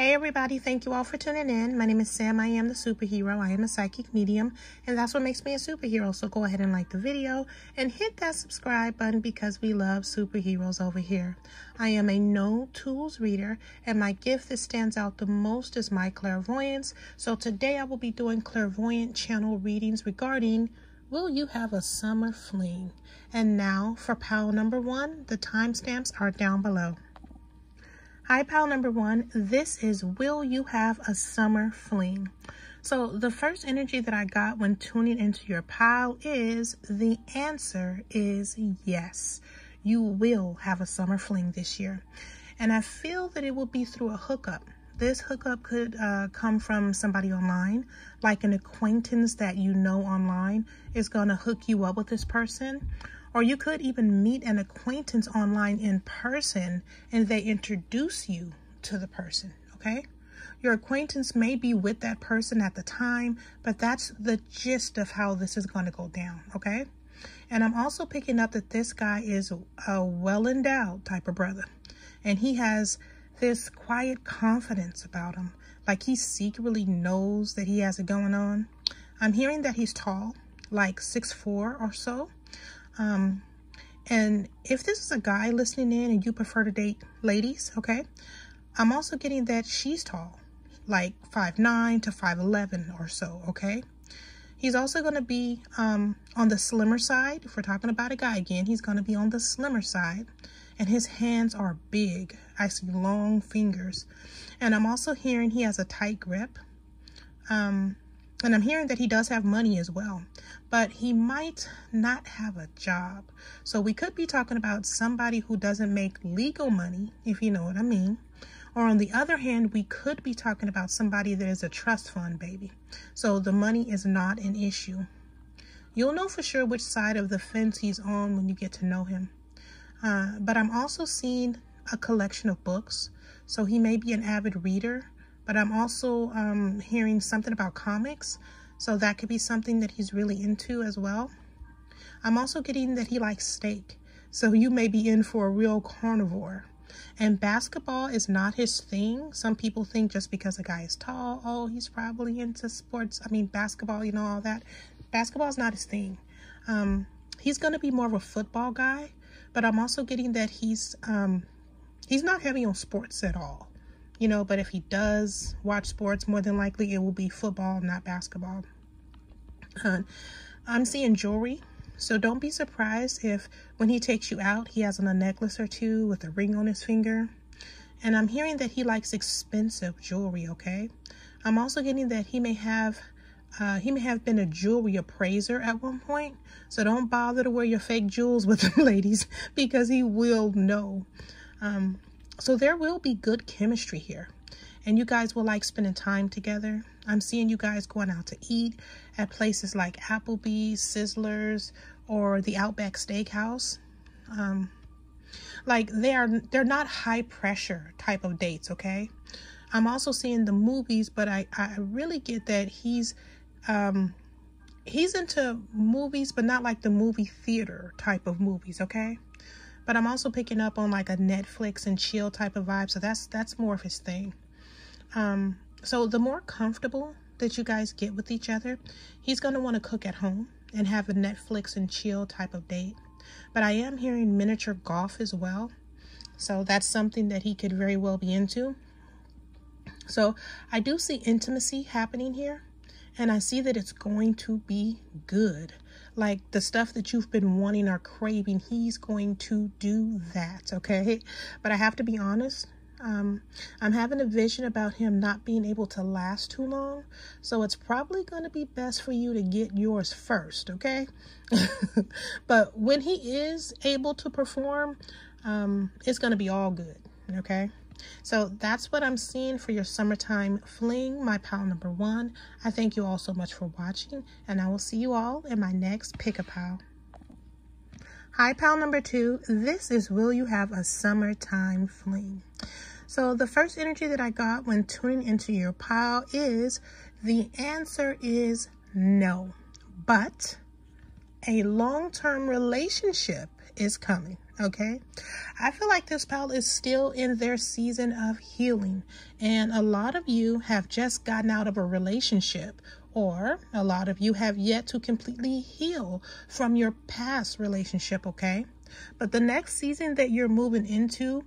Hey everybody, thank you all for tuning in. My name is Sam, I am the superhero. I am a psychic medium, and that's what makes me a superhero. So go ahead and like the video and hit that subscribe button because we love superheroes over here. I am a no tools reader, and my gift that stands out the most is my clairvoyance. So today I will be doing clairvoyant channel readings regarding, will you have a summer fling? And now for pile number one, the timestamps are down below. Hi, pal number one. This is, will you have a summer fling? So the first energy that I got when tuning into your pile is the answer is yes. You will have a summer fling this year. And I feel that it will be through a hookup. This hookup could come from somebody online, like an acquaintance that you know online is going to hook you up with this person. Or you could even meet an acquaintance online in person and they introduce you to the person, okay? Your acquaintance may be with that person at the time, but that's the gist of how this is going to go down, okay? And I'm also picking up that this guy is a well-endowed type of brother. And he has this quiet confidence about him. Like he secretly knows that he has it going on. I'm hearing that he's tall, like 6'4" or so. And if this is a guy listening in and you prefer to date ladies, okay, I'm also getting that she's tall, like 5'9" to 5'11" or so, okay? He's also going to be on the slimmer side. If we're talking about a guy again, he's going to be on the slimmer side. And his hands are big. I see long fingers. And I'm also hearing he has a tight grip. And I'm hearing that he does have money as well, but he might not have a job. So we could be talking about somebody who doesn't make legal money, if you know what I mean. Or on the other hand, we could be talking about somebody that is a trust fund baby. So the money is not an issue. You'll know for sure which side of the fence he's on when you get to know him. But I'm also seeing a collection of books. So he may be an avid reader. But I'm also hearing something about comics. So that could be something that he's really into as well. I'm also getting that he likes steak. So you may be in for a real carnivore. And basketball is not his thing. Some people think just because a guy is tall, oh, he's probably into sports. I mean, basketball, you know, all that. Basketball is not his thing. He's going to be more of a football guy. But I'm also getting that he's not heavy on sports at all. You know, but if he does watch sports, more than likely it will be football, not basketball. I'm seeing jewelry, so don't be surprised if when he takes you out, he has on a necklace or two with a ring on his finger. And I'm hearing that he likes expensive jewelry, okay? I'm also getting that he may have been a jewelry appraiser at one point, so don't bother to wear your fake jewels with the ladies because he will know. So there will be good chemistry here, and you guys will like spending time together. I'm seeing you guys going out to eat at places like Applebee's, Sizzlers, or the Outback Steakhouse. Like they're not high pressure type of dates, okay? I'm also seeing the movies, but I really get that he's into movies, but not like the movie theater type of movies, okay? But I'm also picking up on like a Netflix and chill type of vibe. So that's more of his thing. So the more comfortable that you guys get with each other, he's going to want to cook at home and have a Netflix and chill type of date. But I am hearing miniature golf as well. So that's something that he could very well be into. So I do see intimacy happening here. And I see that it's going to be good. Like the stuff that you've been wanting or craving, he's going to do that, okay? But I have to be honest. I'm having a vision about him not being able to last too long. So it's probably going to be best for you to get yours first, okay? But when he is able to perform, it's going to be all good, okay? So that's what I'm seeing for your summertime fling, my pile number one. I thank you all so much for watching, and I will see you all in my next pick a pile. Hi, pile number two. This is, will you have a summertime fling? So the first energy that I got when tuning into your pile is the answer is no, but a long-term relationship is coming. Okay, I feel like this pile is still in their season of healing, and a lot of you have just gotten out of a relationship, or a lot of you have yet to completely heal from your past relationship. Okay, but the next season that you're moving into,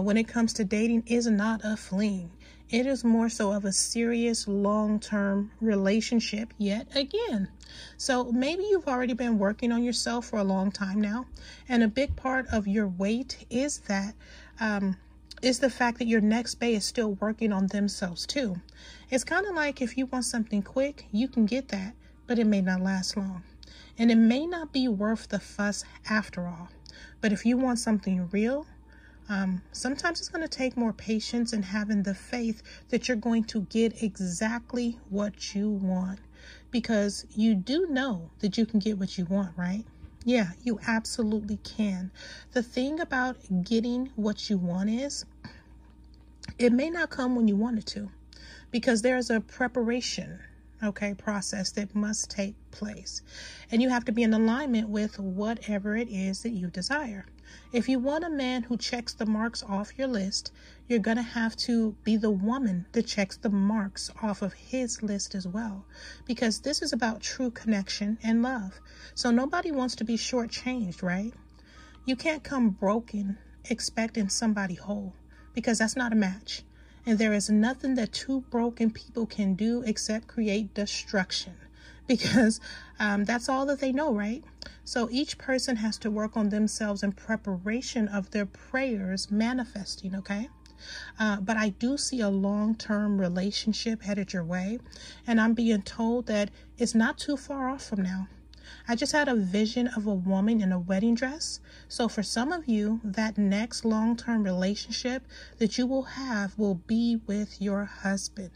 when it comes to dating, is not a fling. It is more so of a serious long-term relationship yet again. So maybe you've already been working on yourself for a long time now. And a big part of your weight is that, is the fact that your next bae is still working on themselves too. It's kind of like if you want something quick, you can get that, but it may not last long. And it may not be worth the fuss after all. But if you want something real, sometimes it's going to take more patience and having the faith that you're going to get exactly what you want, because you do know that you can get what you want, right? Yeah, you absolutely can. The thing about getting what you want is it may not come when you want it to, because there's a preparation, okay, process that must take place, and you have to be in alignment with whatever it is that you desire. If you want a man who checks the marks off your list, you're going to have to be the woman that checks the marks off of his list as well, because this is about true connection and love. So nobody wants to be shortchanged, right? You can't come broken expecting somebody whole, because that's not a match. And there is nothing that two broken people can do except create destruction, because that's all that they know, right? So each person has to work on themselves in preparation of their prayers manifesting, okay? But I do see a long-term relationship headed your way, and I'm being told that it's not too far off from now. I just had a vision of a woman in a wedding dress. So for some of you, that next long-term relationship that you will have will be with your husband.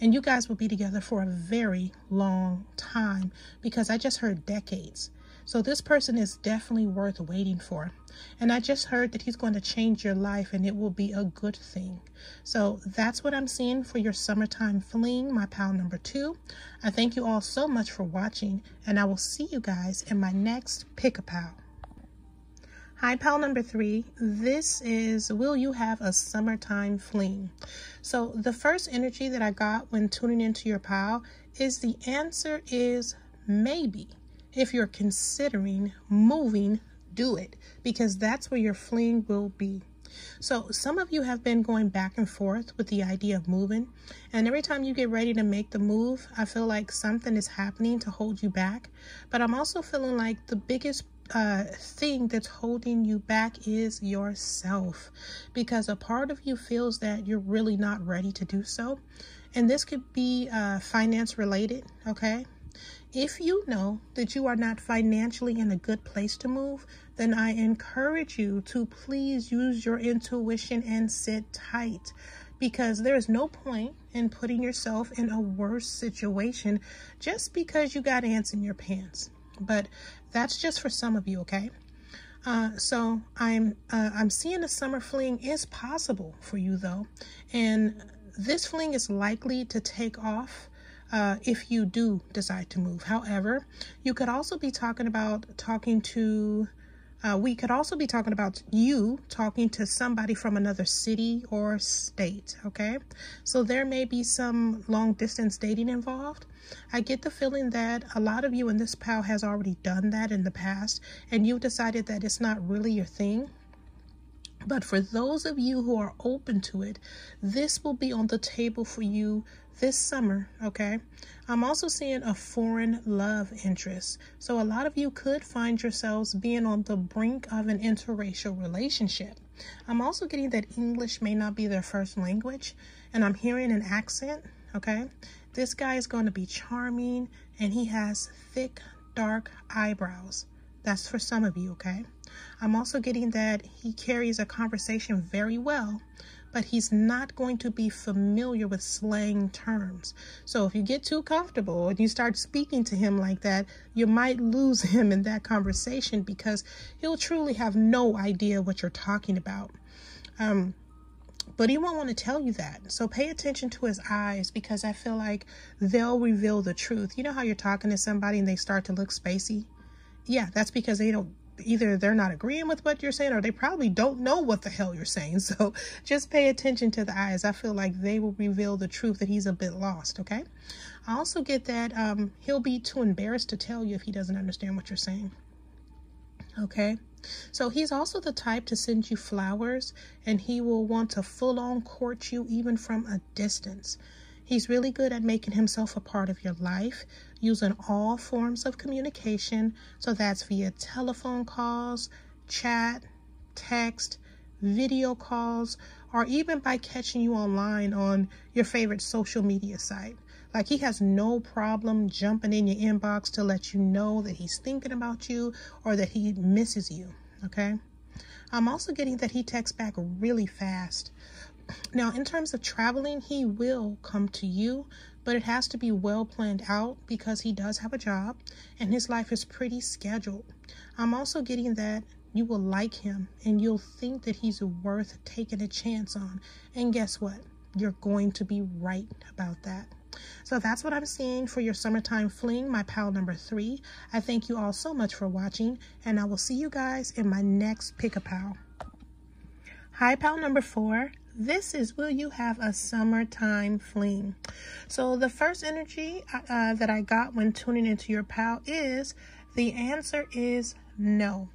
And you guys will be together for a very long time, because I just heard decades. So this person is definitely worth waiting for. And I just heard that he's going to change your life, and it will be a good thing. So that's what I'm seeing for your summertime fling, my pal number 2. I thank you all so much for watching, and I will see you guys in my next Pick-a-Pal. Hi, pal number 3. This is, will you have a summertime fling? So the first energy that I got when tuning into your pile is the answer is maybe. If you're considering moving, do it, because that's where your fling will be. So some of you have been going back and forth with the idea of moving, and every time you get ready to make the move, I feel like something is happening to hold you back. But I'm also feeling like the biggest thing that's holding you back is yourself, because a part of you feels that you're really not ready to do so. And this could be finance related, okay? If you know that you are not financially in a good place to move, then I encourage you to please use your intuition and sit tight, because there is no point in putting yourself in a worse situation just because you got ants in your pants. But that's just for some of you, okay? So I'm seeing a summer fling is possible for you though, and this fling is likely to take off if you do decide to move. However, you could also be talking about you talking to somebody from another city or state, okay? So there may be some long distance dating involved. I get the feeling that a lot of you in this pile has already done that in the past, and you've decided that it's not really your thing. But for those of you who are open to it, this will be on the table for you this summer, okay? I'm also seeing a foreign love interest. So a lot of you could find yourselves being on the brink of an interracial relationship. I'm also getting that English may not be their first language, and I'm hearing an accent, okay? This guy is going to be charming, and he has thick, dark eyebrows. That's for some of you, okay? I'm also getting that he carries a conversation very well, but he's not going to be familiar with slang terms. So if you get too comfortable and you start speaking to him like that, you might lose him in that conversation, because he'll truly have no idea what you're talking about. But he won't want to tell you that. So pay attention to his eyes, because I feel like they'll reveal the truth. You know how you're talking to somebody and they start to look spacey? Yeah, that's because they don't either they're not agreeing with what you're saying, or they probably don't know what the hell you're saying. So just pay attention to the eyes. I feel like they will reveal the truth that he's a bit lost. Okay. I also get that he'll be too embarrassed to tell you if he doesn't understand what you're saying. Okay. So he's also the type to send you flowers, and he will want to full-on court you even from a distance. He's really good at making himself a part of your life, using all forms of communication. So that's via telephone calls, chat, text, video calls, or even by catching you online on your favorite social media site. Like, he has no problem jumping in your inbox to let you know that he's thinking about you or that he misses you, okay? I'm also getting that he texts back really fast. Now, in terms of traveling, he will come to you, but it has to be well planned out because he does have a job and his life is pretty scheduled. I'm also getting that you will like him and you'll think that he's worth taking a chance on. And guess what? You're going to be right about that. So that's what I'm seeing for your summertime fling, my pal number 3. I thank you all so much for watching, and I will see you guys in my next Pick-a-Pal. Hi, pal number 4. This is will you have a summertime fling? So the first energy that I got when tuning into your pal is the answer is no.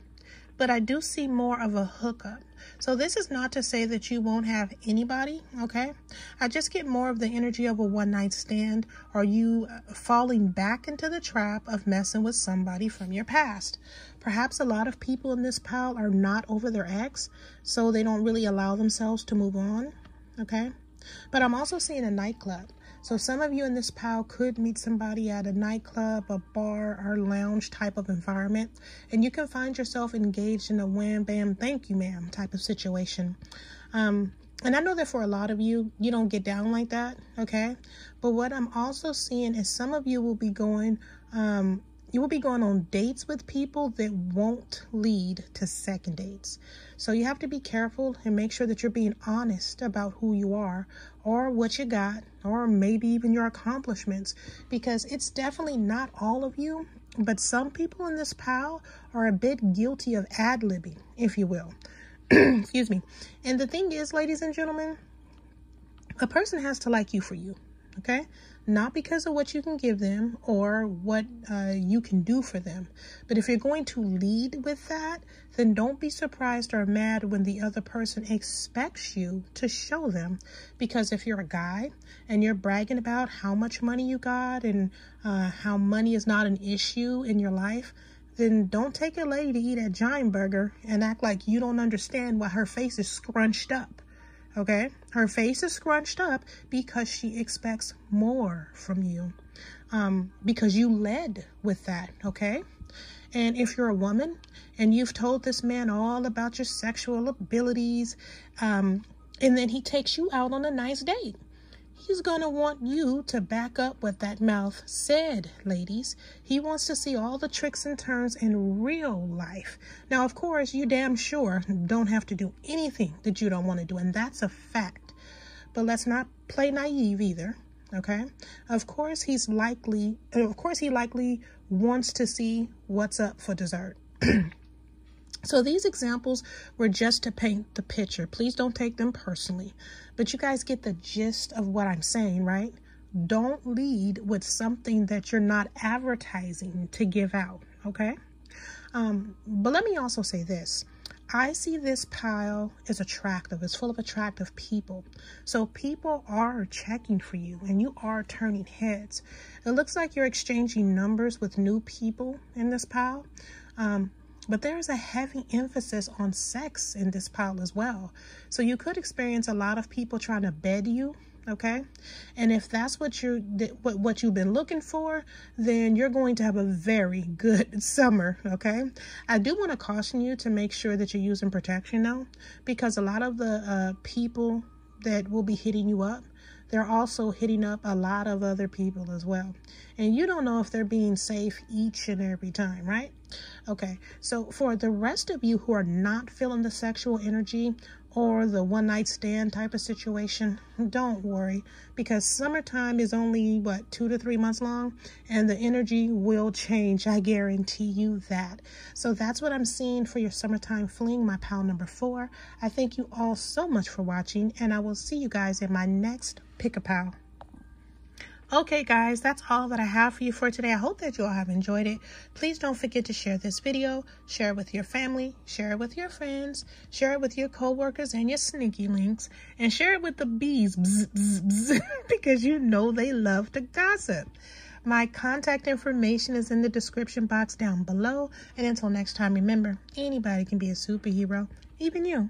But I do see more of a hookup. So this is not to say that you won't have anybody, okay? I just get more of the energy of a one-night stand or you falling back into the trap of messing with somebody from your past. Perhaps a lot of people in this pile are not over their ex, so they don't really allow themselves to move on, okay? But I'm also seeing a nightclub. So some of you in this pile could meet somebody at a nightclub, a bar, or lounge type of environment, and you can find yourself engaged in a wham, bam, thank you, ma'am type of situation. And I know that for a lot of you, you don't get down like that, okay? But what I'm also seeing is some of you will be going, you will be going on dates with people that won't lead to second dates. So you have to be careful and make sure that you're being honest about who you are, or what you got, or maybe even your accomplishments, because it's definitely not all of you, but some people in this pile are a bit guilty of ad-libbing, if you will. Excuse me. And the thing is, ladies and gentlemen, a person has to like you for you, okay? Not because of what you can give them or what you can do for them. But if you're going to lead with that, then don't be surprised or mad when the other person expects you to show them. Because if you're a guy and you're bragging about how much money you got and how money is not an issue in your life, then don't take a lady to eat a giant burger and act like you don't understand why her face is scrunched up. Okay, her face is scrunched up because she expects more from you, because you led with that, okay? And if you're a woman and you've told this man all about your sexual abilities, and then he takes you out on a nice date, he's going to want you to back up what that mouth said, ladies. He wants to see all the tricks and turns in real life. Now, of course, you damn sure don't have to do anything that you don't want to do, and that's a fact. But let's not play naive either, okay? Of course, he likely wants to see what's up for dessert. So these examples were just to paint the picture. Please don't take them personally. But you guys get the gist of what I'm saying, right? Don't lead with something that you're not advertising to give out, okay? But let me also say this. I see this pile is attractive. It's full of attractive people. So people are checking for you and you are turning heads. It looks like you're exchanging numbers with new people in this pile. But there is a heavy emphasis on sex in this pile as well. So you could experience a lot of people trying to bed you, okay? And if that's what you've been looking for, then you're going to have a very good summer, okay? I do want to caution you to make sure that you're using protection though, because a lot of the people that will be hitting you up, they're also hitting up a lot of other people as well. And you don't know if they're being safe each and every time, right? Okay, so for the rest of you who are not feeling the sexual energy or the one-night stand type of situation, don't worry, because summertime is only, 2 to 3 months long, and the energy will change. I guarantee you that. So that's what I'm seeing for your summertime fling, my pal number 4. I thank you all so much for watching, and I will see you guys in my next Pick-a-Pal. Okay, guys, that's all that I have for you for today. I hope that you all have enjoyed it. Please don't forget to share this video, share it with your family, share it with your friends, share it with your coworkers and your sneaky links, and share it with the bees, bzz, bzz, bzz, because you know they love to gossip. My contact information is in the description box down below. And until next time, remember, anybody can be a superhero, even you.